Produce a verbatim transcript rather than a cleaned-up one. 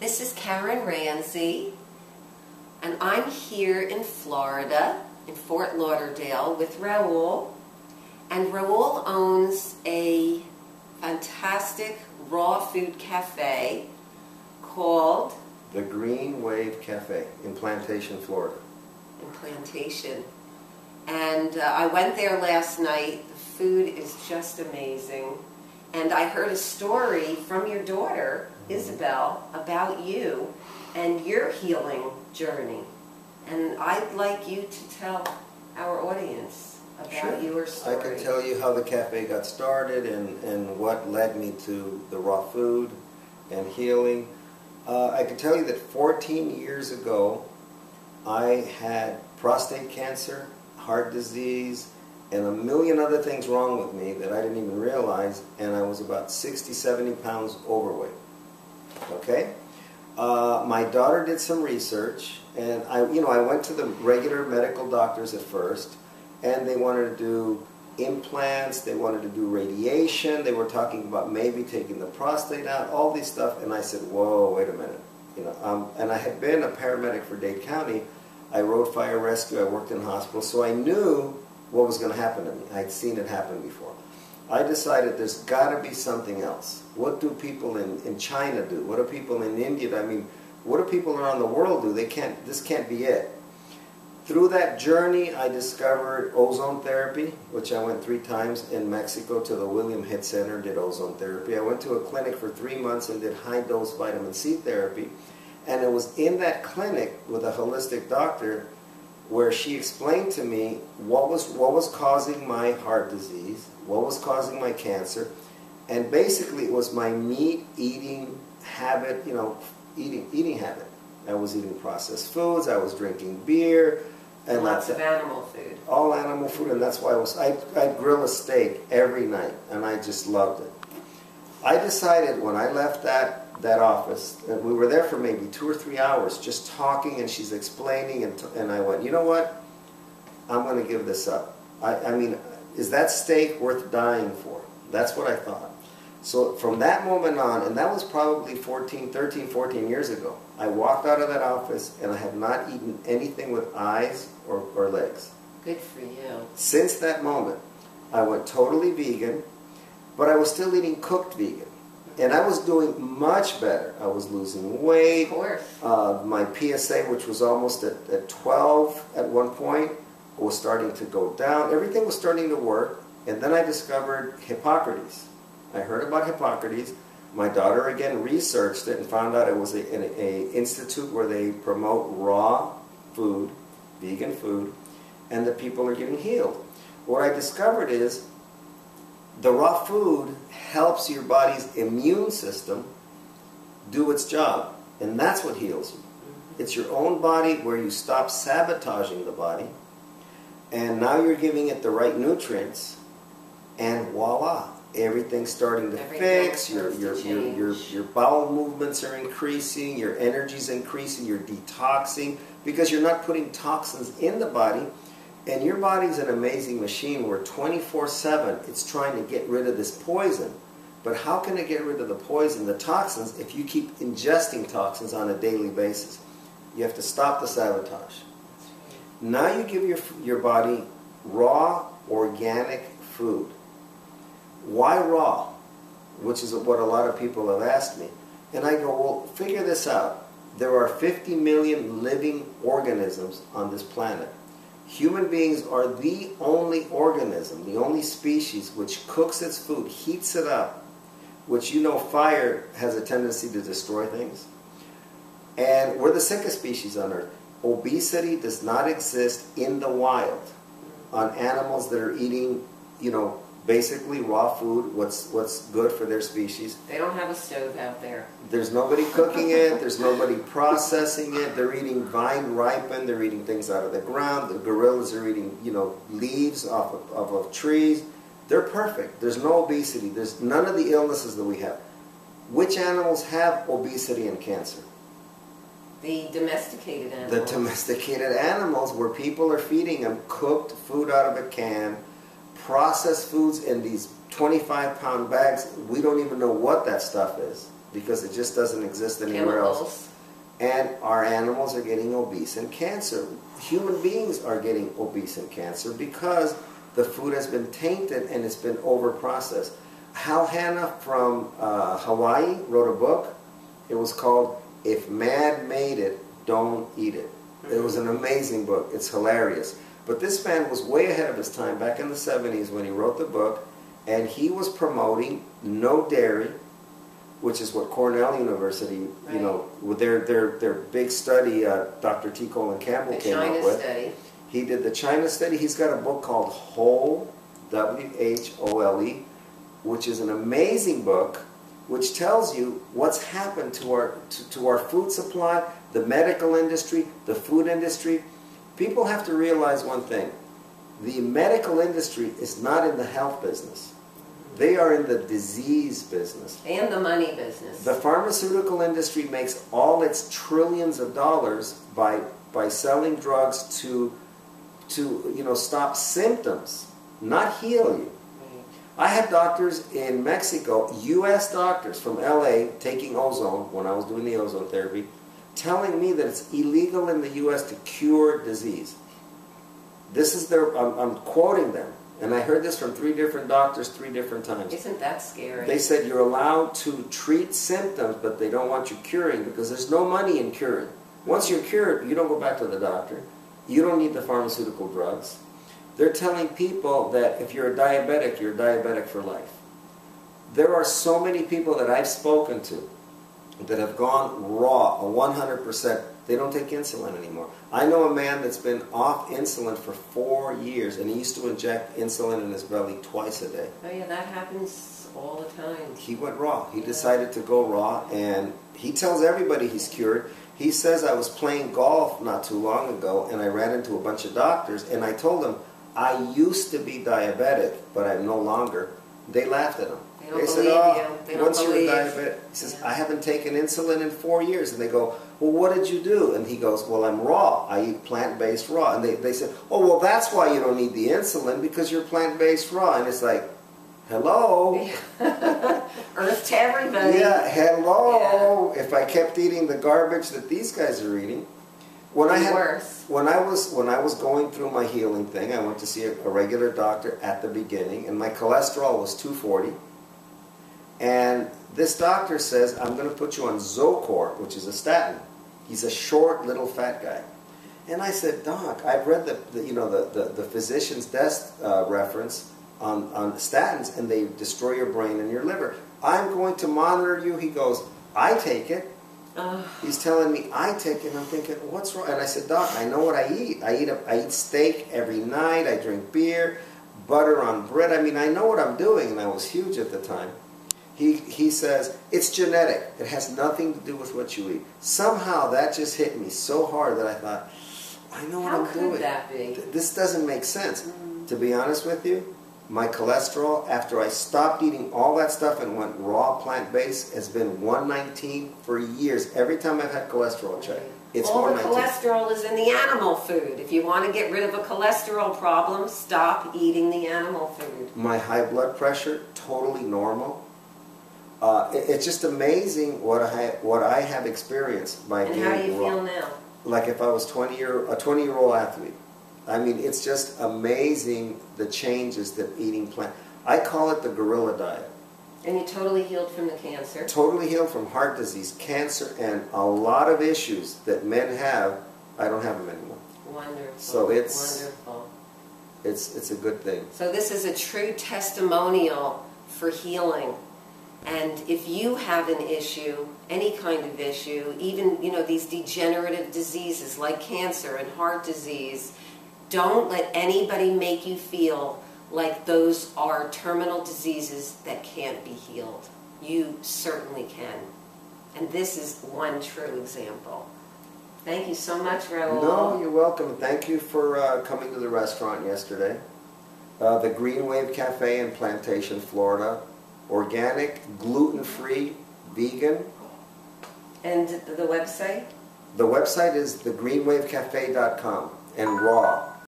This is Karen Ranzi, and I'm here in Florida, in Fort Lauderdale, with Raoul. And Raoul owns a fantastic raw food cafe called The Green Wave Cafe in Plantation, Florida. In Plantation. And uh, I went there last night. The food is just amazing. And I heard a story from your daughter, Isabel, about you and your healing journey. And I'd like you to tell our audience about sure. your story. I can tell you how the cafe got started and, and what led me to the raw food and healing. Uh, I can tell you that fourteen years ago, I had prostate cancer, heart disease, and a million other things wrong with me that I didn't even realize, and I was about sixty, seventy pounds overweight. Okay? Uh, my daughter did some research, and I, you know, I went to the regular medical doctors at first, and they wanted to do implants, they wanted to do radiation, they were talking about maybe taking the prostate out, all this stuff, and I said, whoa, wait a minute. You know, um, and I had been a paramedic for Dade County. I rode fire rescue, I worked in hospitals, so I knew what was going to happen to me. I'd seen it happen before. I decided there's got to be something else. What do people in, in China do? What do people in India do? I mean, what do people around the world do? They can't, this can't be it. Through that journey, I discovered ozone therapy, which I went three times in Mexico to the William Hitt Center and did ozone therapy. I went to a clinic for three months and did high-dose vitamin C therapy. And it was in that clinic with a holistic doctor where she explained to me what was, what was causing my heart disease, what was causing my cancer, and basically it was my meat-eating habit, you know, eating, eating habit. I was eating processed foods, I was drinking beer. And lots of animal food. All animal food, and that's why I was, I, I'd grill a steak every night, and I just loved it. I decided when I left that that office, and we were there for maybe two or three hours just talking, and she's explaining, and, t and I went, you know what, I'm going to give this up. I, I mean, is that steak worth dying for? That's what I thought. So from that moment on, and that was probably fourteen, thirteen, fourteen years ago, I walked out of that office, and I have not eaten anything with eyes or, or legs. Good for you. Since that moment, I went totally vegan, but I was still eating cooked vegan. And I was doing much better. I was losing weight. Of course. Uh, my P S A, which was almost at, at twelve at one point, was starting to go down. Everything was starting to work. And then I discovered Hippocrates. I heard about Hippocrates. My daughter, again, researched it and found out it was a, an a institute where they promote raw food, vegan food, and the people are getting healed. What I discovered is the raw food helps your body's immune system do its job, and that's what heals you. It's your own body where you stop sabotaging the body, and now you're giving it the right nutrients, and voila, everything's starting to fix, your, your, your, your, your bowel movements are increasing, your energy's increasing, you're detoxing, because you're not putting toxins in the body. And your body's an amazing machine where twenty-four seven it's trying to get rid of this poison. But how can it get rid of the poison, the toxins, if you keep ingesting toxins on a daily basis? You have to stop the sabotage. Now you give your, your body raw, organic food. Why raw? Which is what a lot of people have asked me. And I go, well, figure this out. There are fifty million living organisms on this planet. Human beings are the only organism, the only species which cooks its food, heats it up, which you know fire has a tendency to destroy things. And we're the sickest species on Earth. Obesity does not exist in the wild on animals that are eating, you know, basically raw food, what's, what's good for their species. They don't have a stove out there. There's nobody cooking it. There's nobody processing it. They're eating vine ripened. They're eating things out of the ground. The gorillas are eating, you know, leaves off of, off of trees. They're perfect. There's no obesity. There's none of the illnesses that we have. Which animals have obesity and cancer? The domesticated animals. The domesticated animals where people are feeding them cooked food out of a can, processed foods in these twenty-five pound bags. We don't even know what that stuff is. because it just doesn't exist anywhere Chemicals. else. And our animals are getting obese and cancer. Human beings are getting obese and cancer because the food has been tainted and it's been overprocessed. Hal Hannah from uh, Hawaii wrote a book. It was called If Man Made It, Don't Eat It. It was an amazing book. It's hilarious. But this man was way ahead of his time back in the seventies when he wrote the book, and he was promoting no dairy, which is what Cornell University, you right. know, with their, their, their big study, uh, Doctor T. Colin Campbell the came China up with. Study. He did the China study. He's got a book called Whole, W H O L E, which is an amazing book, which tells you what's happened to our, to, to our food supply, the medical industry, the food industry. People have to realize one thing. The medical industry is not in the health business. They are in the disease business. And the money business. The pharmaceutical industry makes all its trillions of dollars by, by selling drugs to, to you know, stop symptoms, not heal you. I had doctors in Mexico, U S doctors from L A, taking ozone when I was doing the ozone therapy, telling me that it's illegal in the U S to cure disease. This is their, I'm, I'm quoting them. And I heard this from three different doctors three different times. Isn't that scary? They said you're allowed to treat symptoms, but they don't want you curing because there's no money in curing. Once you're cured, you don't go back to the doctor. You don't need the pharmaceutical drugs. They're telling people that if you're a diabetic, you're diabetic for life. There are so many people that I've spoken to that have gone raw, one hundred percent. They don't take insulin anymore. I know a man that's been off insulin for four years, and he used to inject insulin in his belly twice a day. Oh yeah, that happens all the time. He went raw. He yeah. decided to go raw, and he tells everybody he's cured. He says, I was playing golf not too long ago, and I ran into a bunch of doctors, and I told them, I used to be diabetic, but I'm no longer. They laughed at him. They, don't they said, oh, you. They don't once believe. You're diabetic, he says, yeah. I haven't taken insulin in four years. And they go, well, what did you do? And he goes, well, I'm raw. I eat plant-based raw. And they, they said, oh, well, that's why you don't need the insulin, because you're plant-based raw. And it's like, hello? Earth to everybody. Yeah, hello. Yeah. If I kept eating the garbage that these guys are eating. When I had, worse. When I was when I was going through my healing thing, I went to see a, a regular doctor at the beginning, and my cholesterol was two forty. And this doctor says, I'm going to put you on Zocor, which is a statin. He's a short, little, fat guy. And I said, Doc, I've read the, the you know the, the, the physician's desk uh, reference on on statins, and they destroy your brain and your liver. I'm going to monitor you. He goes, I take it. He's telling me I take it, and I'm thinking, what's wrong? And I said, Doc, I know what I eat. I eat, a, I eat steak every night. I drink beer, butter on bread. I mean, I know what I'm doing, and I was huge at the time. He, he says, it's genetic. It has nothing to do with what you eat. Somehow that just hit me so hard that I thought, I know what How I'm doing. How could that be? This doesn't make sense. Mm. To be honest with you, my cholesterol, after I stopped eating all that stuff and went raw plant-based, has been one nineteen for years. Every time I've had cholesterol checked, it's all one nineteen. All the cholesterol is in the animal food. If you want to get rid of a cholesterol problem, stop eating the animal food. My high blood pressure, totally normal. Uh, it, it's just amazing what I, what I have experienced by being raw. And how do you feel now? Like if I was twenty year, a twenty-year-old athlete. I mean, it's just amazing the changes that eating plant. I call it the gorilla diet. And you totally healed from the cancer. Totally healed from heart disease, cancer, and a lot of issues that men have. I don't have them anymore. Wonderful. So it's wonderful. It's it's a good thing. So this is a true testimonial for healing. And if you have an issue, any kind of issue, even you know these degenerative diseases like cancer and heart disease. Don't let anybody make you feel like those are terminal diseases that can't be healed. You certainly can. And this is one true example. Thank you so much, Raoul. No, you're welcome. Thank you for uh, coming to the restaurant yesterday. Uh, the Green Wave Cafe in Plantation, Florida. Organic, gluten-free, vegan. And the website? The website is the green wave cafe dot com and raw.